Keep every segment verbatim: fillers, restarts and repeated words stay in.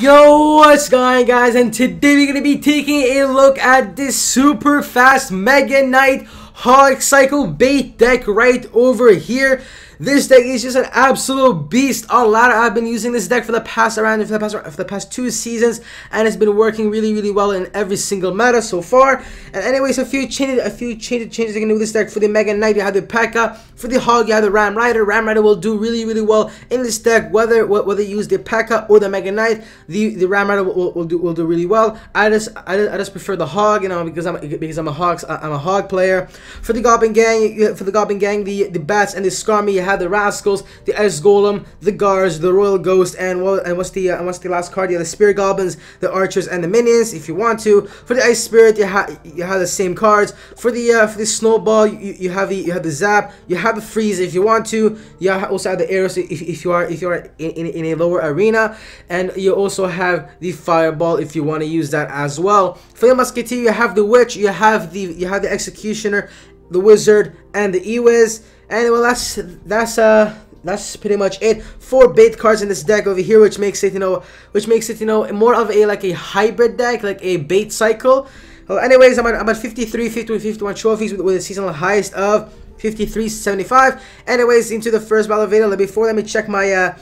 Yo, what's going on, guys? And today we're gonna be taking a look at this super fast Mega Knight Hog Cycle bait deck right over here. This deck is just an absolute beast. A lot of, I've been using this deck for the past around for the past for the past two seasons, and it's been working really, really well in every single meta so far. And anyways, a few changes, a few changes, changes you can do with this deck. For the Mega Knight, you have the Pekka. For the Hog, you have the Ram Rider. Ram Rider will do really, really well in this deck, whether whether you use the Pekka or the Mega Knight. The the Ram Rider will, will do will do really well. I just, I just I just prefer the Hog, you know, because I'm because I'm a Hog I'm a Hog player. For the Goblin Gang, for the Goblin Gang, the the Bats and the Skarmy. You have the Rascals, the Ice Golem, the Guards, the Royal Ghost, and, well, and what's the uh, and what's the last card? You have the Spirit Goblins, the Archers, and the Minions. If you want to, for the Ice Spirit, you have you have the same cards. For the uh, for the Snowball, you, you have the you have the Zap, you have the Freeze. If you want to, you also have the Arrows if, if you are if you are in, in, in a lower arena, and you also have the Fireball if you want to use that as well. For the Musketeer, you have the Witch, you have the you have the Executioner, the Wizard, and the E-wiz. And well, that's that's uh that's pretty much it. Four bait cards in this deck over here, which makes it you know which makes it you know more of a like a hybrid deck, like a bait cycle. Well, anyways, I'm at, I'm at fifty-three, fifty-one trophies with, with a seasonal highest of fifty-three seventy-five. Anyways, into the first battle video. Before let me check my uh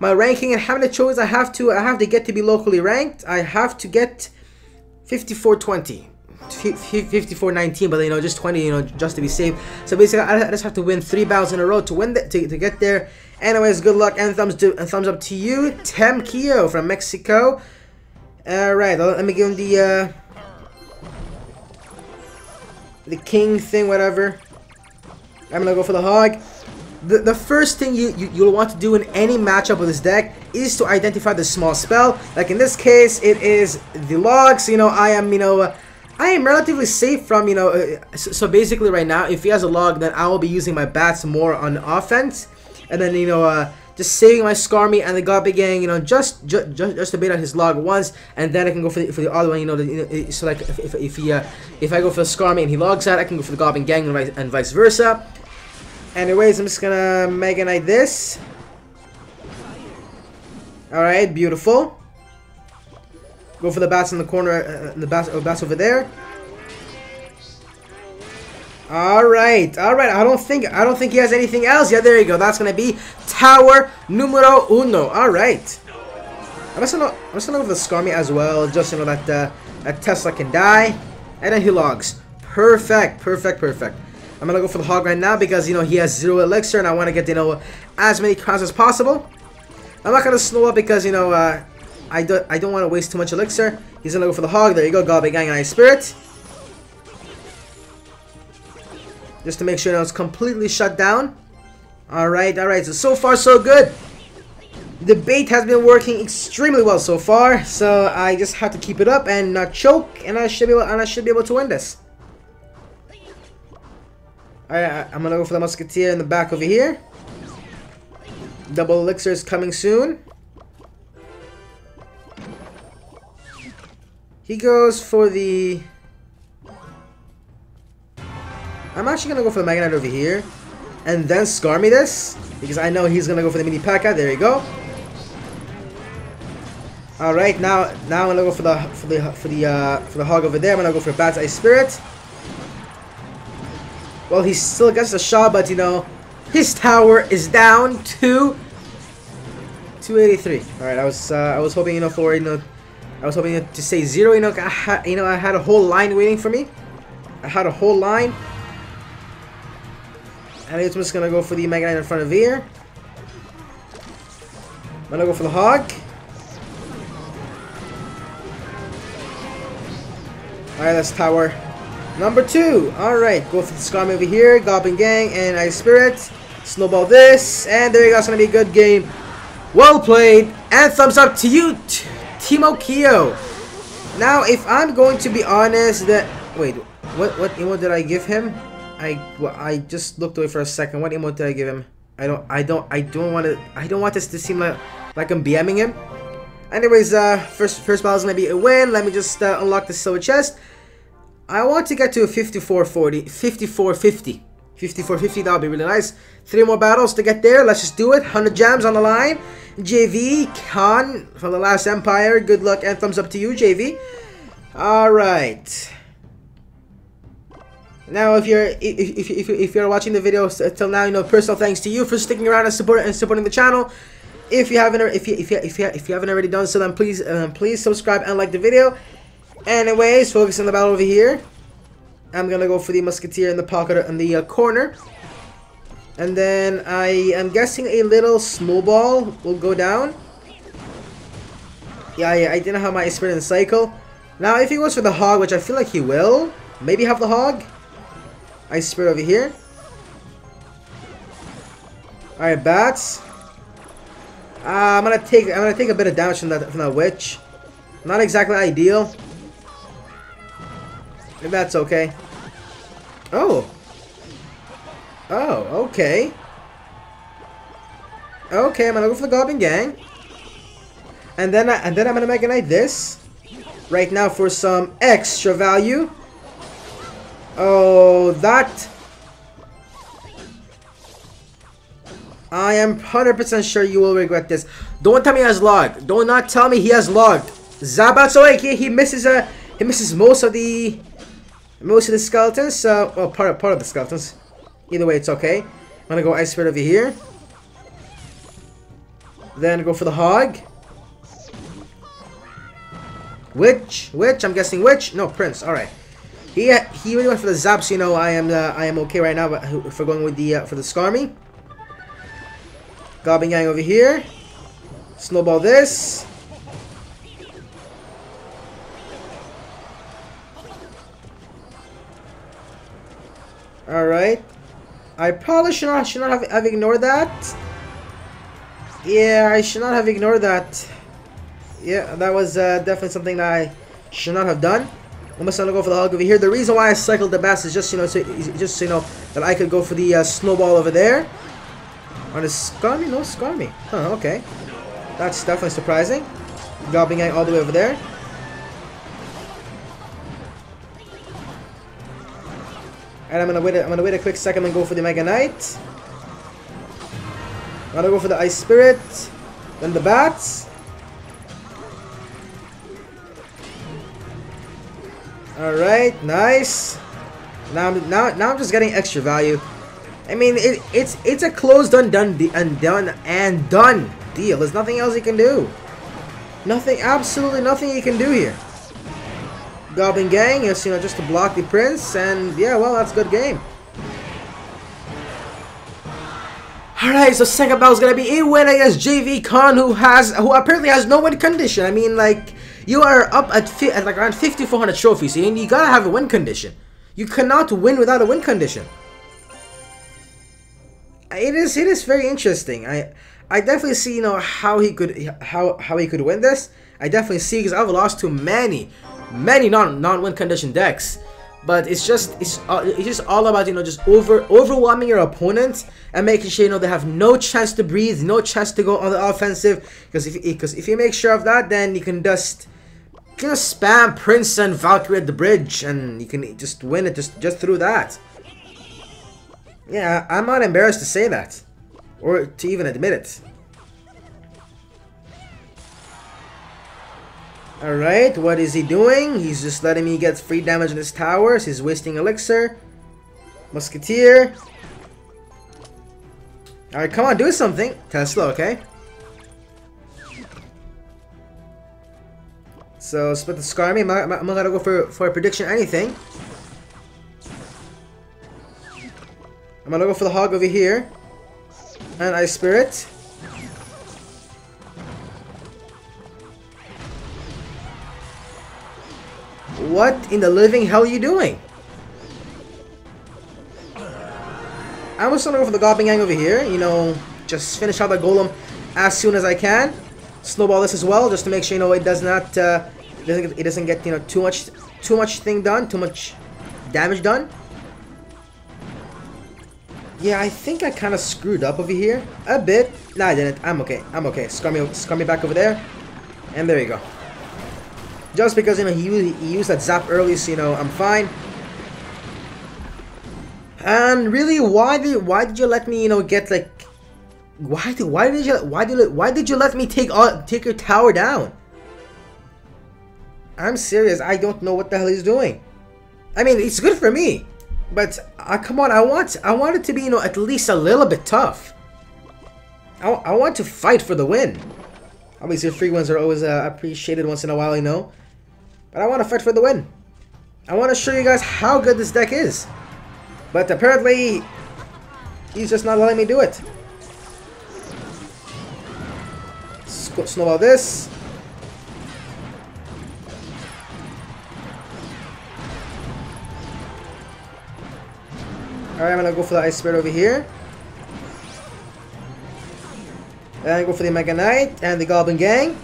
my ranking and how many choices I have to I have to get to be locally ranked. I have to get fifty-four twenty. fifty-four nineteen, but you know, just twenty, you know, just to be safe. So basically, I just have to win three battles in a row to win that to, to get there. Anyways, good luck and thumbs to and thumbs up to you, Temkio from Mexico. All right, let me give him the uh, the king thing, whatever. I'm gonna go for the Hog. The, the first thing you, you you'll want to do in any matchup with this deck is to identify the small spell. Like in this case, it is the logs. You know, I am you know. Uh, I am relatively safe from, you know, uh, so, so basically right now, if he has a log, then I will be using my Bats more on offense. And then, you know, uh, just saving my Skarmy and the Goblin Gang, you know, just ju ju just to bait on his log once. And then I can go for the, for the other one, you know, the, you know, so like if, if, if he, uh, if I go for the Skarmy and he logs out, I can go for the Goblin Gang and, and vice versa. Anyways, I'm just gonna Mega Knight this. Alright, beautiful. Go for the Bats in the corner, uh, the bats, oh, bats over there. All right, all right. I don't think, I don't think he has anything else. Yeah, there you go. That's gonna be tower numero uno. All right. I'm just gonna, I'm just gonna go for the Skarmy as well, just you know that uh, that Tesla can die, and then he logs. Perfect, perfect, perfect. I'm gonna go for the Hog right now because you know he has zero elixir, and I want to get you know as many crowns as possible. I'm not gonna slow up because you know. Uh, I don't, I don't want to waste too much elixir. He's going to go for the Hog. There you go, Goblin Gang and Ice Spirit. Just to make sure now it's completely shut down. Alright, alright. So, so far, so good. The bait has been working extremely well so far. So, I just have to keep it up and not choke. And I should be able, and I should be able to win this. Alright, I'm going to go for the Musketeer in the back over here. Double elixir is coming soon. He goes for the... I'm actually going to go for the Mega Knight over here. And then Skarmy this. Because I know he's going to go for the Mini Pekka. There you go. Alright, now now I'm going to go for the for the, for the, uh, for the Hog over there. I'm going to go for Bats Ice Spirit. Well, he still gets the shot, but you know, his tower is down to two eighty-three. Alright, I was uh, I was hoping, you know, for, you know, I was hoping to say zero, you know, I had, you know, I had a whole line waiting for me. I had a whole line. And I'm just going to go for the Mega Knight in front of here. I'm going to go for the Hog. Alright, that's tower number two. Alright, go for the Skarmy over here, Goblin Gang, and Ice Spirit. Snowball this, and there you go, it's going to be a good game. Well played, and thumbs up to you, too. Timo Kyo. Now, if I'm going to be honest, that wait, what what emote did I give him? I well, I just looked away for a second. What emote did I give him? I don't I don't I don't want to I don't want this to seem like like I'm B M ing him. Anyways, uh, first first battle is gonna be a win. Let me just uh, unlock the silver chest. I want to get to fifty-four forty, fifty-four fifty, fifty-four fifty. That would be really nice. Three more battles to get there. Let's just do it. one hundred gems on the line. J V Khan from the last Empire. Good luck and thumbs up to you, J V. Alright. Now, if you're if, if, if you're watching the video till now, you know, personal thanks to you for sticking around and support and supporting the channel. If you haven't if you if you if you, if you haven't already done so, then please um, please subscribe and like the video. Anyways, focus on the battle over here. I'm gonna go for the Musketeer in the pocket in the uh, corner, and then I am guessing a little Snowball will go down. Yeah, yeah, I didn't have my Ice Spirit in the cycle. Now, if he goes for the Hog, which I feel like he will, maybe have the Hog. Ice Spirit over here. Alright, Bats. Uh, I'm gonna take I'm gonna take a bit of damage from that from that Witch. Not exactly ideal. If that's okay. Oh. Oh, okay. Okay, I'm gonna go for the Goblin Gang. And then I, and then I'm gonna Mega Knight this. Right now for some extra value. Oh, that... I am one hundred percent sure you will regret this. Don't tell me he has logged. Do not tell me he has logged. Zabat's awake. He, he misses a... Uh, he misses most of the... Most of the skeletons. Uh, well, part of, part of the skeletons. Either way, it's okay. I'm gonna go Ice Spirit over here. Then go for the Hog. Witch. Witch. I'm guessing Witch. No, Prince. Alright. He, he really went for the Zap, so you know I am uh, I am okay right now but for going with the uh, for the Skarmy. Goblin Gang over here. Snowball this. Alright. I probably should not should not have, have ignored that. Yeah, I should not have ignored that. Yeah, that was uh, definitely something that I should not have done. I'm just gonna go for the Hog over here. The reason why I cycled the Bass is just you know, so, just so you know that I could go for the uh, Snowball over there. On the Skarmy, no Skarmy. Huh? Okay, that's definitely surprising. Goblin Gang all the way over there. And I'm gonna wait. A, I'm gonna wait a quick second and go for the Mega Knight. I'm gonna go for the Ice Spirit, then the Bats. Alright, nice. Now I'm now now I'm just getting extra value. I mean it it's it's a closed done done and done and done deal. There's nothing else you can do. Nothing, absolutely nothing you can do here. Goblin Gang, yes, you know, just to block the Prince, and yeah, well, that's a good game. Alright, so second battle is gonna be a win against J V Khan, who has who apparently has no win condition. I mean, like, you are up at, fi at like around fifty-four hundred trophies, and you gotta have a win condition. You cannot win without a win condition. It is it is very interesting. I I definitely see you know how he could how how he could win this. I definitely see because I've lost to many many non non win condition decks. But it's just it's uh, it's just all about you know just over overwhelming your opponent and making sure you know they have no chance to breathe, no chance to go on the offensive. Because if because if you make sure of that, then you can just. You know, spam Prince and Valkyrie at the bridge, and you can just win it just just through that. Yeah, I'm not embarrassed to say that, or to even admit it. All right, what is he doing? He's just letting me get free damage in his towers. He's wasting elixir. Musketeer. All right, come on, do something, Tesla. Okay. So split the Skarmy. I'm not, I'm not gonna go for for a prediction anything. I'm gonna go for the Hog over here, and Ice Spirit. What in the living hell are you doing? I'm just gonna go for the Goblin Gang over here. You know, just finish out the Golem as soon as I can. Snowball this as well, just to make sure you know it does not uh, it doesn't get, it doesn't get you know too much too much thing done, too much damage done. Yeah, I think I kind of screwed up over here a bit. No, I didn't. I'm okay. I'm okay. Skarmy, Skarmy back over there, and there you go. Just because you know he, he used that Zap early, so you know I'm fine. And really, why did why did you let me you know get like Why did why did you why did why did you let me take all, take your tower down? I'm serious. I don't know what the hell he's doing. I mean, it's good for me, but uh, come on, I want I want it to be, you know, at least a little bit tough. I, I want to fight for the win. Obviously, free wins are always uh, appreciated once in a while, I know, but I want to fight for the win. I want to show you guys how good this deck is, but apparently, he's just not letting me do it. Snowball this. Alright, I'm gonna go for the Ice Spirit over here. And I go for the Mega Knight and the Goblin Gang.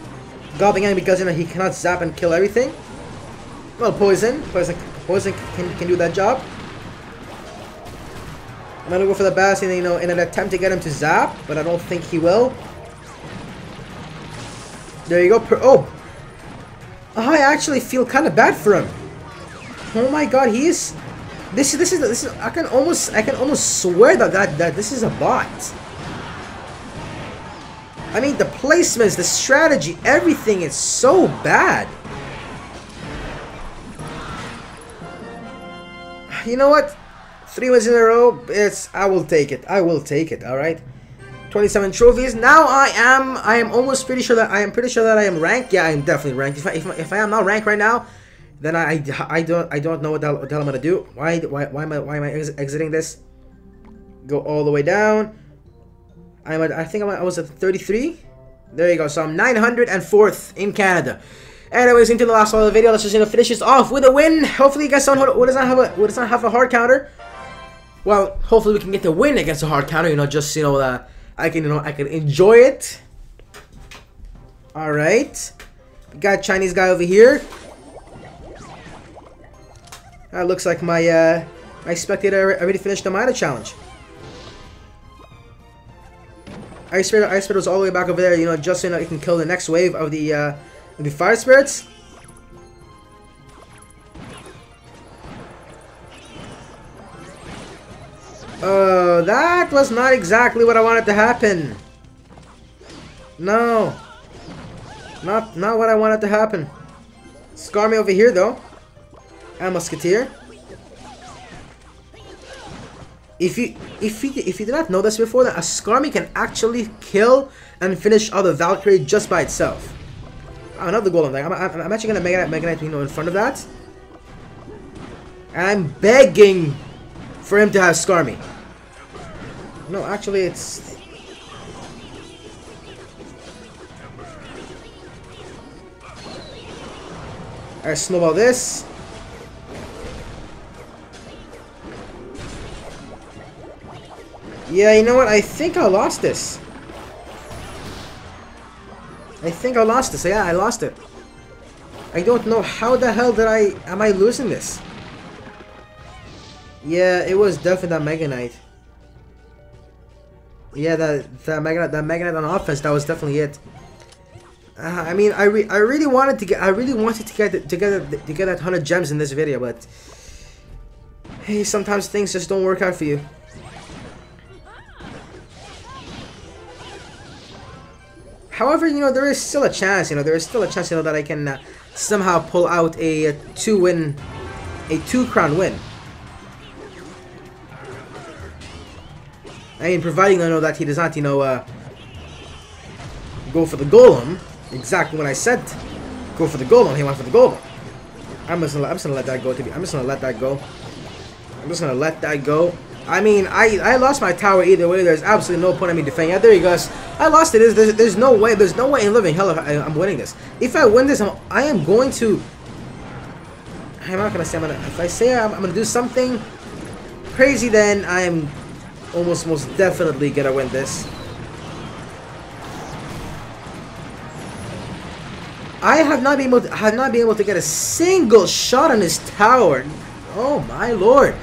Goblin Gang because, you know, he cannot zap and kill everything. Well, poison. Poison, poison can, can do that job. I'm gonna go for the Bats, you know, in an attempt to get him to zap, but I don't think he will. There you go. Per oh! Oh, I actually feel kind of bad for him. Oh my god, he is... This, this is this is I can almost I can almost swear that, that that this is a bot. I mean, the placements, the strategy, everything is so bad. You know what? Three wins in a row. It's I will take it. I will take it. All right. twenty-seven trophies. Now I am I am almost pretty sure that I am pretty sure that I am ranked. Yeah, I am definitely ranked. If I, if, if I am not ranked right now, then I, I, I don't I don't know what the hell, what the hell I'm gonna do. Why why why am I why am I ex exiting this? Go all the way down. I'm at, I think I'm at, I was at thirty-three. There you go. So I'm nine hundred fourth in Canada. Anyways, into the last part of the video, let's just, you know, finish this off with a win. Hopefully, you guys don't what does not have a what does not have a hard counter. Well, hopefully we can get the win against a hard counter. You know, just you know uh, I can you know I can enjoy it. All right, we got Chinese guy over here. That uh, looks like my uh, my spectator already finished the minor challenge. Ice Spirit, Ice Spirit was all the way back over there, you know, just so you know, it can kill the next wave of the uh, of the Fire Spirits. Oh, uh, that was not exactly what I wanted to happen. No, not not what I wanted to happen. Skarmy over here though. And Musketeer. If you if you if you did not know this before, then a Skarmy can actually kill and finish other Valkyrie just by itself. Another Golem thing. I'm, I'm, I'm actually gonna Mega Knight, Mega Knight, you know, in front of that. And I'm begging for him to have Skarmy. No, actually, it's. Alright, snowball this. Yeah, you know what? I think I lost this. I think I lost this. Yeah, I lost it. I don't know how the hell did I... Am I losing this? Yeah, it was definitely that Mega Knight. Yeah, that, that, Mega, that Mega Knight on offense, that was definitely it. Uh, I mean, I, re I really wanted to get... I really wanted to get, to, get, to get that one hundred gems in this video, but... Hey, sometimes things just don't work out for you. However, you know, there is still a chance, you know, there is still a chance, you know, that I can uh, somehow pull out a, a two-win, a two-crown win. I mean, providing, you know, that he does not, you know, uh, go for the Golem, exactly when I said go for the Golem, he went for the Golem. I'm just gonna, I'm just gonna let that go, to be, I'm just gonna let that go. I'm just gonna let that go. I mean, I, I lost my tower either way. There's absolutely no point in me defending. Yeah, there you guys. I lost it. There's, there's, there's no way. There's no way in living hell if I, I'm winning this. If I win this, I'm, I am going to... I'm not going to say I'm going to... If I say I'm, I'm going to do something crazy, then I am almost most definitely going to win this. I have not been able to, have not been able to get a single shot on his tower. Oh, my lord.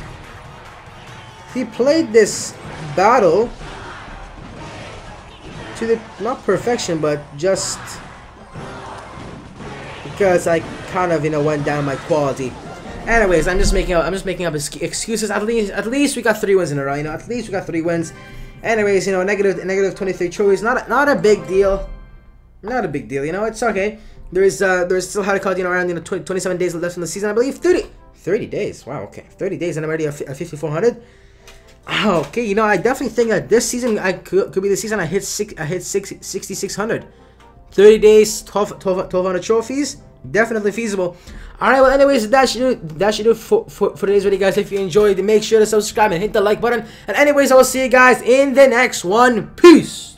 He played this battle to the, not perfection, but just because I kind of, you know, went down my quality. Anyways, I'm just making up, I'm just making up excuses. At least, at least we got three wins in a row, you know, at least we got three wins. Anyways, you know, negative negative twenty-three trophies. Not not a big deal. Not a big deal. You know, it's okay. There is uh, there is still how to call it, you know, around you know twenty-seven days left in the season. I believe thirty, thirty days. Wow. Okay, thirty days, and I'm already at fifty-four hundred. Okay, you know, I definitely think that this season I could, could be the season I hit six. I hit six sixty-six hundred. thirty days, twelve, twelve, twelve hundred trophies. Definitely feasible. Alright, well, anyways, that should do, that should do for, for, for today's video, guys. If you enjoyed, make sure to subscribe and hit the like button. And anyways, I will see you guys in the next one. Peace!